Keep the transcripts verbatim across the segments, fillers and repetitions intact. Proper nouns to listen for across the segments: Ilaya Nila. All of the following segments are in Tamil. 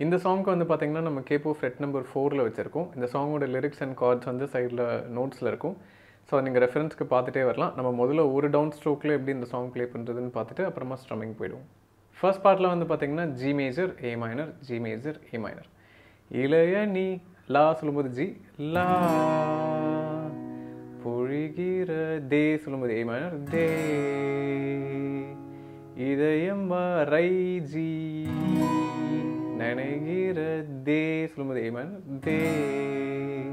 In this song, we have a capo fret number four. This song has lyrics and chords on the side notes. So, you can reference to it. We will play down stroke the song and strumming. First part is G major, A minor, G major, A minor. Ilaya Nila is G, La. Purigira De is A minor, De. Idayamba Rai G. Nanagira de slumber A minor de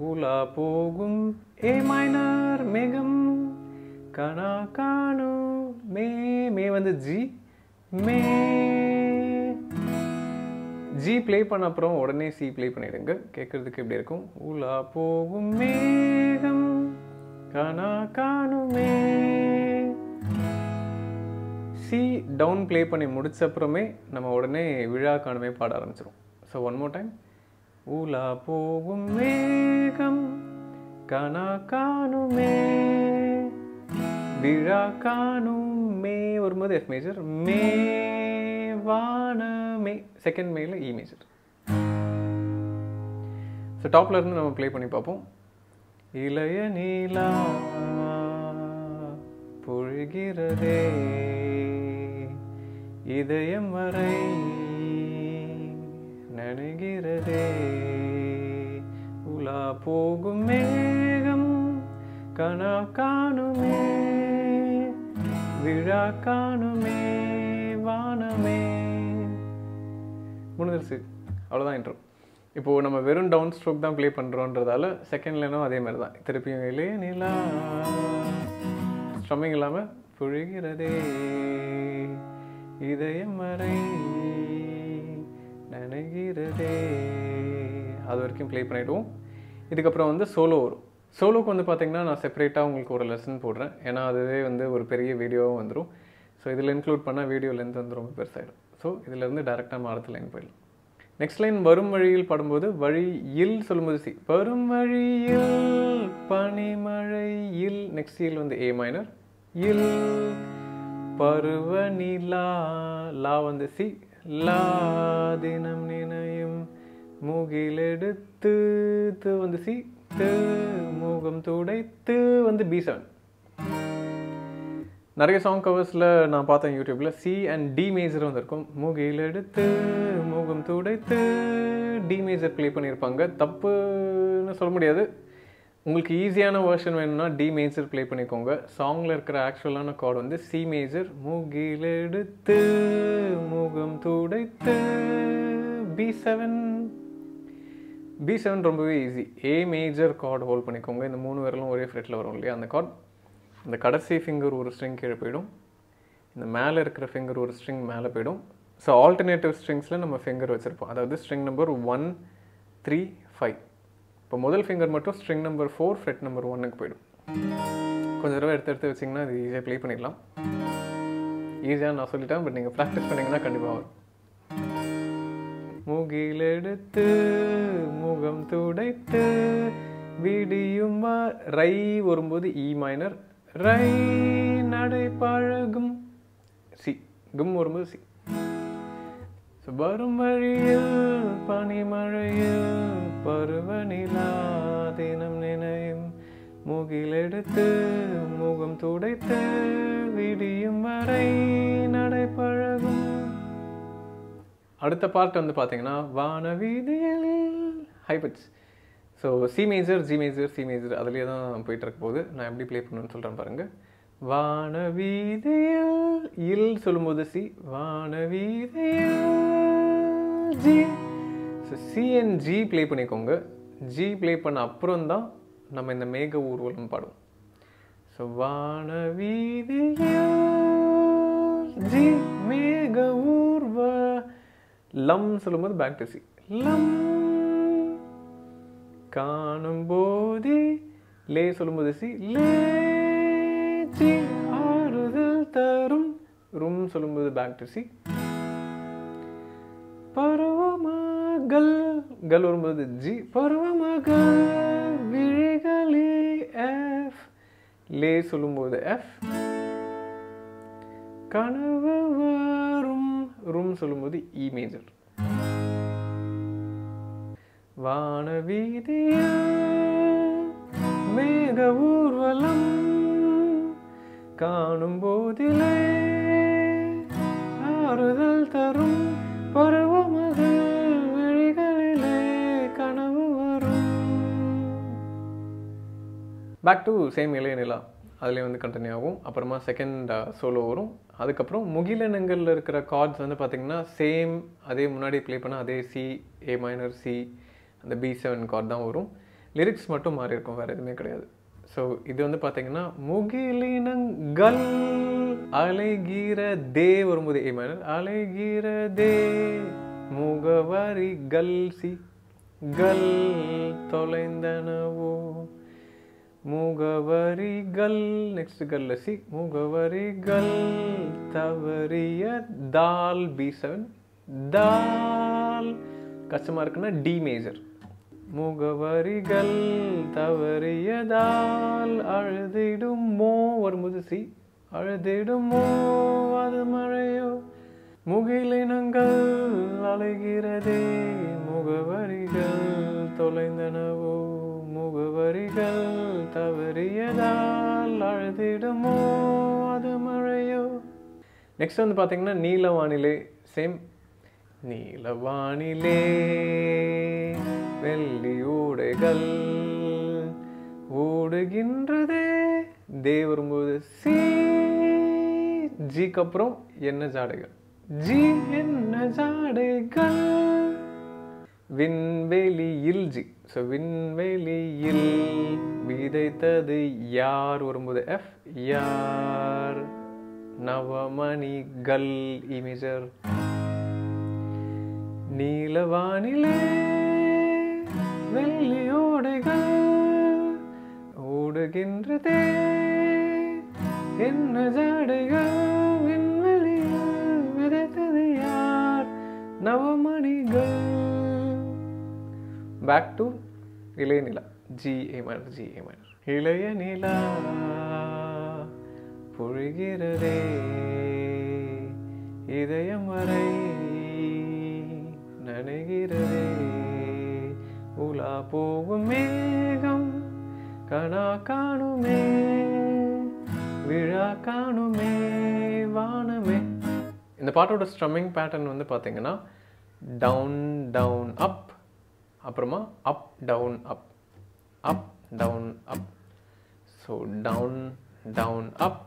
Ula Pogum A minor Megum Kana Kanu Me Me on the G Me G play panapro or C play panatinga Kaker the Kibderkum Ula Pogum Megum Kana Kanu Me C down play पने मुड़च्छ अपरमे नम्म ओरने विड़ा काण्डमे पाड़ आरंभिचरों. So one more time. उला पोगुम मेकम काना कानु मे विड़ा कानु मे और मध F major मे वान मे second मे ले E major. So top learn नम्म play पनी पापों. इलय नीला पुरगिरदे இதயம் வரை நனைகிறதே உலா போகும் மேகம் கனா காணுமே விழா காணுமே வானமே முடிஞ்சிருச்சு. அவ்வளோதான் இன்ட்ரோ. இப்போது நம்ம வெறும் டவுன் ஸ்ட்ரோக் தான் ப்ளே பண்ணுறோன்றதால செகண்ட் லைனும் அதே மாதிரி தான் திருப்பியும் இல்லை நிலா ஸ்ட்ரம்மிங் இல்லாமல் புழுகிறதே இதயம் மறை நனைகிறதே அது வரைக்கும் ப்ளே பண்ணிவிடுவோம். இதுக்கப்புறம் வந்து சோலோ வரும். சோலோக்கு வந்து பார்த்திங்கன்னா நான் செப்பரேட்டாக உங்களுக்கு ஒரு லெசன் போடுறேன். ஏன்னா அதுவே வந்து ஒரு பெரிய வீடியோவும் வந்துடும். ஸோ இதில் இன்க்ளூட் பண்ணால் வீடியோ லென்த் வந்து ரொம்ப பெருசாகிடும். ஸோ இதிலேருந்து டேரெக்டாக மாறுத்து லைன் போயிடலாம். நெக்ஸ்ட் லைன் வரும் வழியில் பாடும்போது வழி இல் சொல்லும்போது சி வரும் வழியில் பனிமழை இல் நெக்ஸ்ட் இல் வந்து ஏ மைனர் இல் பருவநிலா லா வந்து சி லா தினம் நினையும் மூகிலெடுத்து து வந்து சி து மூகம் துடைத்து வந்து பி செவன். நிறைய சாங் கவர்ஸில் நான் பார்த்தேன் யூடியூப்பில் சி அண்ட் டி மேஜர் வந்திருக்கும். மூகிலெடுத்து மூகம் துடைத்து டி மேஜர் ப்ளே பண்ணியிருப்பாங்க. தப்புன்னு சொல்ல முடியாது. உங்களுக்கு ஈஸியான வேர்ஷன் வேணும்னா டி மேஜர் ப்ளே பண்ணிக்கோங்க. சாங்கில் இருக்கிற ஆக்சுவலான கார்டு வந்து சி மேஜர் மூகிலெடுத்து முகம் துடைத்து பி செவன். பி செவன் ரொம்பவே easy. A major chord hold பண்ணிக்கோங்க. இந்த மூணு விரலும் ஒரே ஃப்ரெட்டில் வரும் இல்லையா அந்த கார்டு. இந்த கடைசி ஃபிங்கர் ஒரு ஸ்ட்ரிங் கீழே போயிடும். இந்த மேலே இருக்கிற ஃபிங்கர் ஒரு ஸ்ட்ரிங் மேலே போயிடும். ஸோ ஆல்டர்னேட்டிவ் ஸ்ட்ரிங்ஸில் நம்ம ஃபிங்கர் வச்சுருப்போம். அதாவது string number one three five. இப்போ முதல் ஃபிங்கர் மட்டும் string number four fret number ஒன்னுக்கு போய்டும். கொஞ்சம் தடவை எடுத்து எடுத்து வச்சிங்கன்னா அது ஈஸியாக ப்ளே பண்ணிடலாம். ஈஸியாக நான் சொல்லிட்டேன், பட் நீங்கள் ப்ராக்டிஸ் பண்ணிங்கன்னா கண்டிப்பாக வரும். மூகிலெடுத்து முகம் துடைத்து விடியும் ரை வரும்போது இ மைனர் ரை நடை பழகும் சி கும் வரும்போது சி. ஸோ வரும் வழியில் பனிமழையில் பருவநிலா தினம் நினையும் மூகிலெடுத்து முகம் துடைத்து விடியும் வரை நடைபழகும். அடுத்த பார்ட் வந்து பார்த்தீங்கன்னா வானவீதியில் high pitch. So C major G major C major அதுலேயே தான் போயிட்டு இருக்க போது. நான் எப்படி ப்ளே பண்ணணும்னு சொல்கிறேன் பாருங்கள். வானவீதியில் இல் சொல்லும்போது சி வானவீதியில் G. So C and G play பண்ணிக்கோங்க. ஜி ப்ளே பண்ண அப்புறம் தான் நம்ம இந்த மேக ஊர்வலம் பாடுவோம். ஸோ வானவீதியில் ஜி மேக ஊர்வ லம் சொல்லும்போது பேக் டு சி லம். காணும் போதி லே சொல்லும்போது சி லே சி ஆறுதல் தரும் ரும் சொல்லும்போது பேக் டு சி. பருவமகள் கல் வரும்போது ஜி பருவமகள் விழிகளே எஃப் லே சொல்லும்போது எஃப். கனவு வரும் ரும் சொல்லும்போது இ மேஜர். வானவீதியா மேக ஊர்வலம் காணும் போதிலே ஆறுதல் தரும் பருவமது விழிகளிலே கனவு வரும். பேக் டு சேம் இளைய நிலா, அதிலே வந்து கண்டினியூ ஆகும். அப்புறமா செகண்ட் சோலோ வரும். அதுக்கப்புறம் முகிலனங்களில் இருக்கிற கார்ட்ஸ் வந்து பார்த்திங்கன்னா சேம் அதே முன்னாடி ப்ளே பண்ணால் அதே சி, ஏ மைனர், சி, அந்த பி செவன் கார்ட் தான் வரும். லிரிக்ஸ் மட்டும் மாறி இருக்கும், வேறு எதுவுமே கிடையாது. ஸோ இது வந்து பார்த்திங்கன்னா முகிலினங்கள் அலைகீர தே வரும்போது ஏ மைனர், அலைகீர தே முகவரி கல் சி கல் தொலைந்தனவோ முகவரிகள் நெக்ஸ்ட் கல்ல சி முகவரிகள் தவறிய தால் பி செவன் தால் கஷ்டமாக இருக்குன்னா டி மேஜர் முகவரிகள் தவறிய தால் அழுதிடுமோ வரும்போது சி அழுதிடுமோ அது மழையோ முகிலினங்கள் அலைகிறதே முகவரிகள் தொலைந்தனவோ முகவரிகள் தவறியதால் அழுதிடுமோ அது மழையோ. நெக்ஸ்ட் வந்து பார்த்தீங்கன்னா நீலவானிலே சேம் நீலவானிலே வெள்ளி ஊடைகள் ஓடுகின்றதே தே வரும்போது சி ஜிக்கு அப்புறம் என்ன ஜாடைகள் ஜி என்ன ஜாடைகள் விண்வெளியில் ஜி ஸோ விண்வெளியில் விதைத்தது யார் வரும்போது எஃப் யார் நவமணிகள் இமேஜர் நீலவானிலே வெள்ளியோடைகள் ஓடுகின்றதே என்ன ஜாடைகள் விண்வெளியில் விதைத்தது யார் நவமணிகள். Back to இளைய நிலா G A minor G A minor இளைய நிலா பொழிகிறதே இதயம் வரை நனைகிறதே உலா போகும் மேகம் கனா காணுமே விழா காணுமே வானமே. இந்த பாட்டோட ஸ்ட்ரம்மிங் பேட்டர்ன் வந்து பார்த்தீங்கன்னா டவுன் டவுன் அப் அப்புறமா up down up up down up so down down up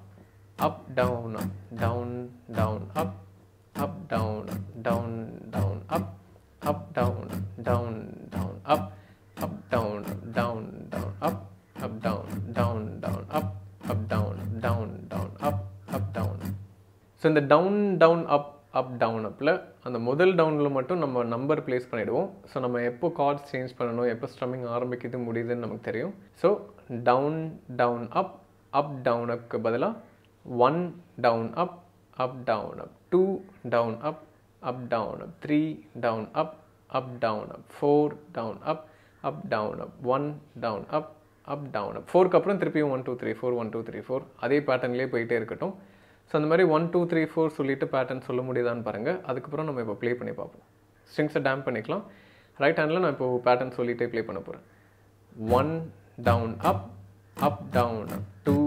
up down up down down up up down down down up up down down down up up down down down up up down down down up up down down down up up down. So இந்த down down up up down அப்பில் அந்த முதல் டவுனில் மட்டும் நம்ம நம்பர் பிளேஸ் பண்ணிவிடுவோம். ஸோ நம்ம எப்போ கார்ட்ஸ் சேஞ்ச் பண்ணணும், எப்போ ஸ்ட்ரம்மிங் ஆரம்பிக்கிறது முடியுதுன்னு நமக்கு தெரியும். So down down up up டவுனுக்கு பதிலாக one down up up down up two down up up down up three down up up down up four down up up down up one down up up down up ஃபோருக்கு அப்புறம் திருப்பியும் one two three four one two three four அதே பேட்டர்ன்லேயே போயிட்டே இருக்கட்டும். ஸோ அந்த மாதிரி ஒன் டூ த்ரீ ஃபோர் சொல்லிவிட்டு பேட்டர்ன் சொல்ல முடியுதான்னு பாருங்கள். அதுக்கப்புறம் நம்ம இப்போ ப்ளே பண்ணி பார்ப்போம். ஸ்ட்ரிங்ஸை டேம் பண்ணிக்கலாம். ரைட் ஹேண்டில் நான் இப்போது பேட்டர்ன் சொல்லிகிட்டே ப்ளே பண்ண போகிறேன். One down up up down up two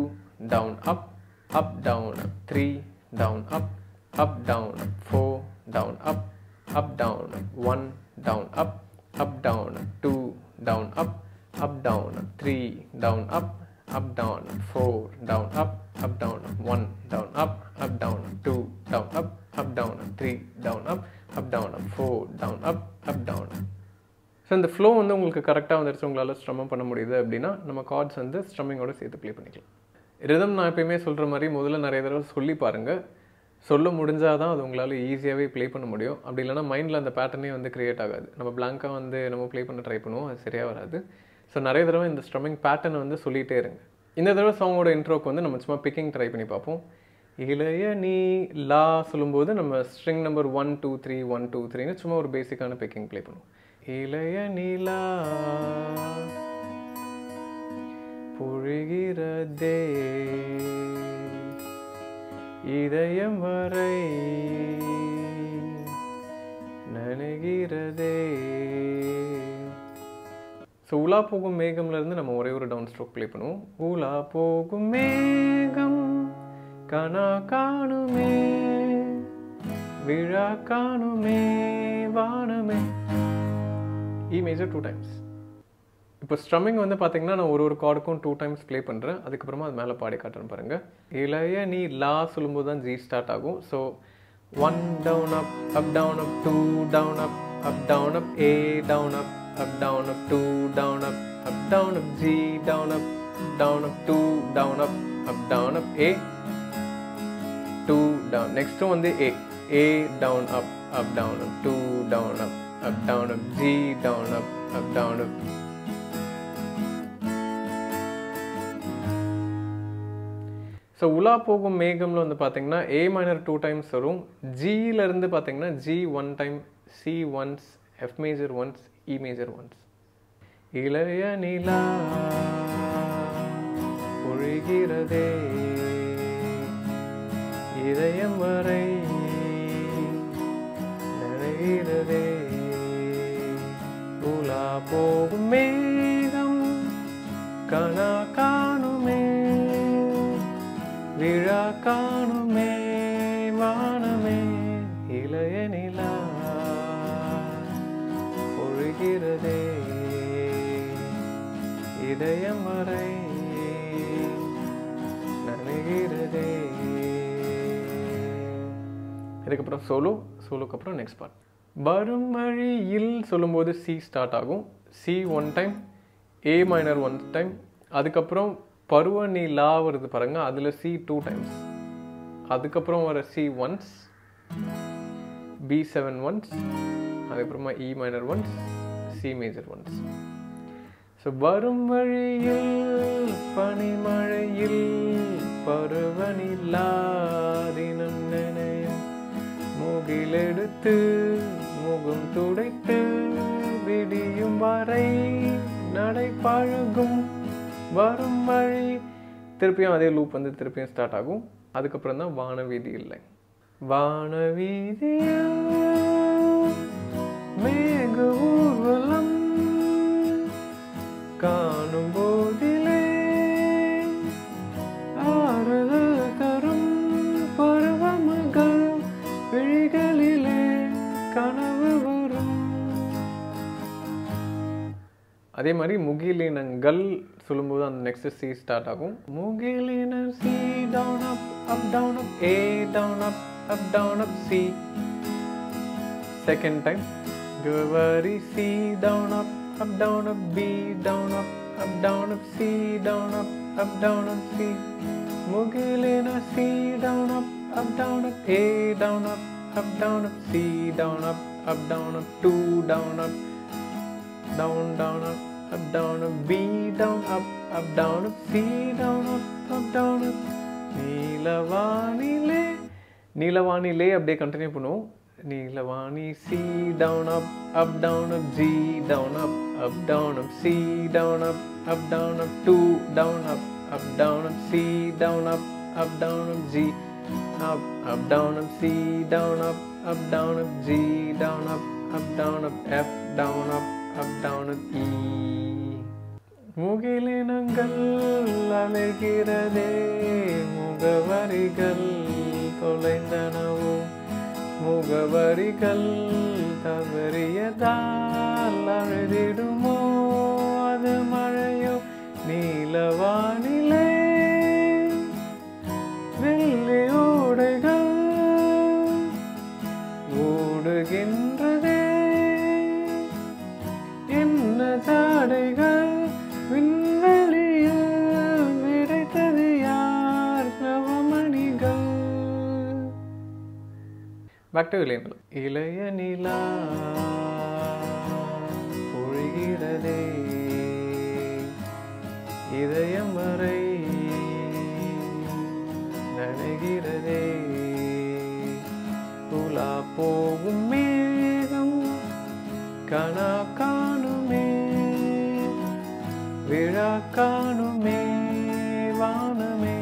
down up up down up three down up up down up four down up up down up one down up up down up two down up up down up three down up up down four down up up down one down up up down two down up up down three down up up down four down up up down. So இந்த ஃப்ளோ வந்து உங்களுக்கு கரெக்டாக வந்துருச்சு, உங்களால் ஸ்ட்ரம்மம் பண்ண முடியுது அப்படின்னா நம்ம கார்ட்ஸ் வந்து ஸ்ட்ரம்மிங்கோடு சேர்த்து ப்ளே பண்ணிக்கலாம். ரிதம் நான் எப்பயுமே சொல்கிற மாதிரி முதல்ல நிறைய தடவை சொல்லி பாருங்கள். சொல்ல முடிஞ்சால் தான் அது உங்களால் ஈஸியாகவே ப்ளே பண்ண முடியும். அப்படி இல்லைனா மைண்டில் அந்த பேட்டர்னே வந்து க்ரியேட் ஆகாது. நம்ம பிளாங்காக வந்து நம்ம ப்ளே பண்ண ட்ரை பண்ணுவோம், அது சரியாக வராது. ஸோ நிறைய தடவை இந்த ஸ்ட்ரம்மிங் பேட்டர்னை வந்து சொல்லிகிட்டே இருங்க. இந்த தடவை சாங்கோட இன்ட்ரோக்கு வந்து நம்ம சும்மா பிக்கிங் ட்ரை பண்ணி பார்ப்போம். இளைய நீ லா சொல்லும்போது நம்ம string number one two three one two த்ரீன்னு சும்மா ஒரு பேசிக்கான பிக்கிங் ப்ளே பண்ணுவோம். இளைய நீலா பொழிகிறதே இதயம் வரை நனைகிறதே So, Ula Pogum Megam Lerna Namore downstroke play Pano. Ula Pogum Megam Kana Kanu Me Vira Kanu Me Vana Me. E major two times. Now, strumming வந்து பாத்தீங்கன்னா நான் ஒரு ஒரு கார்டுக்கும் two times play பண்றேன் அதுக்கு அப்புறமா அது மேல பாடி காட்டறேன் பாருங்க இளைய நீ லா சொல்லும்போது தான் G ஸ்டார்ட் ஆகும் so one down up up down up two down up up down up A down up up down up two down up up down up G down up down up two down up up down up A two down next வந்து A A down up up down up two down up up down up G down up up down up So, Ula Pogum Megam on the Pathangna, A minor two times room, G learn the Pathangna, G one time, C once, F major once, E major once. Ilaya Nila Urigirade Idayam Varai Narayirade Ula Pogum Megam Kana Kanume Virakanume Vaname Ilaya Nila Urigirade Idayam Varai Narayirade இதுக்கப்புறம் solo soloக்கு அப்புறம் next part Barumazhiil சொல்லும்போது C start ஆகும் C one time A minor one time அதுக்கப்புறம் Paruva ni la varudhu paranga adula C two times adukapram vara C once B seven once adukapram E minor once C major once so varum vazhiyil panimaliyil paruva ni la dinam nenayum mugil eduthu mugum tudaithu vidiyum varai nadai palugum Varum Mari Tirpia de loop and the Tirpian Statago Adakaprana Vana Vidil line Vana Vidil Mega Urvalam Kanubodile Aralakarum Paravamagal Virigalile Kanavavurum Ade Mari Mugilin and Gull சொல்லும்போது அந்த next C start ஆகும் Mugilina C down up up down up A down up up down up C second time Gavari C down up up down up B down up up down up C down up up down up C Mugilina C down up up down up A down up up down up C down up up down up two down up down down up Up down up B down up up down up C down up up down up Neelavani le Neelavani le அப்படியே கண்டினியூ பண்ணுவோம் Neelavani C down up up down up G down up up down up C down up up down up two down up up down up C down up up down up G up up down up C down up up down up G down up up down up F down up up down up E முகிலினங்கள் அலைகிறதே முகவரிகள் தொலைந்தனவோ முகவரிகள் தவறியதால் அழுதிடுமோ அது மழையோ நீலவானிலே வெள்ளி ஓடைகள் ஓடுகின்றதே என்ன தாடைகள் Back to Ilaya Nila. Ilaya Nila Urigirade Idayam Varai Naragirade Ula Pogum Megam Kana Kanume Vira Kanume Vaname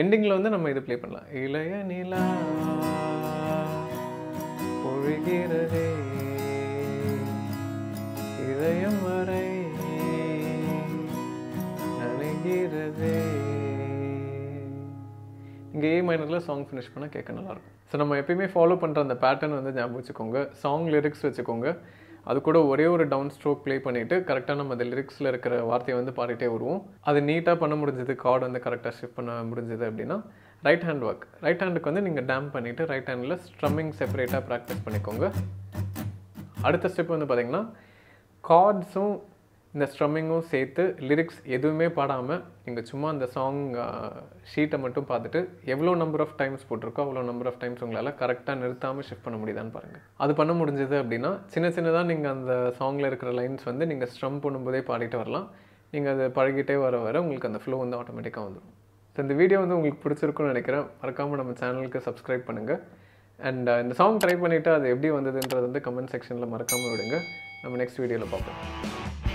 Ending la வந்து நம்ம இத play பண்ணலாம் இளைய நிலா பொழிகிறதே இதயம் வரை நனைகிறதே. இங்கே ஏ மைனரில் சாங் ஃபினிஷ் பண்ண கேட்க நல்லாயிருக்கும். ஸோ நம்ம எப்பயுமே ஃபாலோ பண்ணுற அந்த பேட்டர்ன் வந்து ஞாபகம் வச்சுக்கோங்க, சாங் லிரிக்ஸ் வச்சுக்கோங்க, அது கூட ஒரே ஒரு டவுன் ஸ்ட்ரோக் ப்ளே பண்ணிவிட்டு கரெக்டாக நம்ம அந்த லிரிக்ஸில் இருக்கிற வார்த்தையை வந்து பாடிட்டே வருவோம். அது நீட்டாக பண்ண முடிஞ்சது, கார்டு வந்து கரெக்டாக ஷிஃப்ட் பண்ண முடிஞ்சது அப்படின்னா ரைட் ஹேண்ட் ஒர்க். ரைட் ஹேண்டுக்கு வந்து நீங்கள் டேம் பண்ணிவிட்டு ரைட் ஹேண்டில் ஸ்ட்ரம்மிங் செப்பரேட்டாக ப்ராக்டிஸ் பண்ணிக்கோங்க. அடுத்த ஸ்டெப் வந்து பார்த்திங்கன்னா கார்ட்ஸும் இந்த ஸ்ட்ரம்மிங்கும் சேர்த்து லிரிக்ஸ் எதுவுமே பாடாமல் நீங்கள் சும்மா அந்த சாங் ஷீட்டை மட்டும் பார்த்துட்டு எவ்வளோ நம்பர் ஆஃப் டைம்ஸ் போட்டிருக்கோ அவ்வளோ நம்பர் ஆஃப் டைம்ஸ் உங்களால் கரெக்டாக நிறுத்தாமல் ஷிஃப்ட் பண்ண முடியுதான்னு பாருங்கள். அது பண்ண முடிஞ்சது அப்படின்னா சின்ன சின்னதாக நீங்கள் அந்த சாங்கில் இருக்கிற லைன்ஸ் வந்து நீங்கள் ஸ்ட்ரம் பண்ணும்போதே பாடிட்டு வரலாம். நீங்கள் அது பழகிட்டே வர வர உங்களுக்கு அந்த ஃப்ளோ வந்து ஆட்டோமேட்டிக்காக வந்துடும். ஸோ இந்த வீடியோ வந்து உங்களுக்கு பிடிச்சிருக்குன்னு நினைக்கிறேன். மறக்காமல் நம்ம சேனலுக்கு சப்ஸ்கிரைப் பண்ணுங்கள். அண்ட் இந்த சாங் ட்ரை பண்ணிவிட்டு அது எப்படி வந்ததுன்றது வந்து கமெண்ட் செக்ஷனில் மறக்காமல் விடுங்க. நம்ம நெக்ஸ்ட் வீடியோவில் பார்ப்போம்.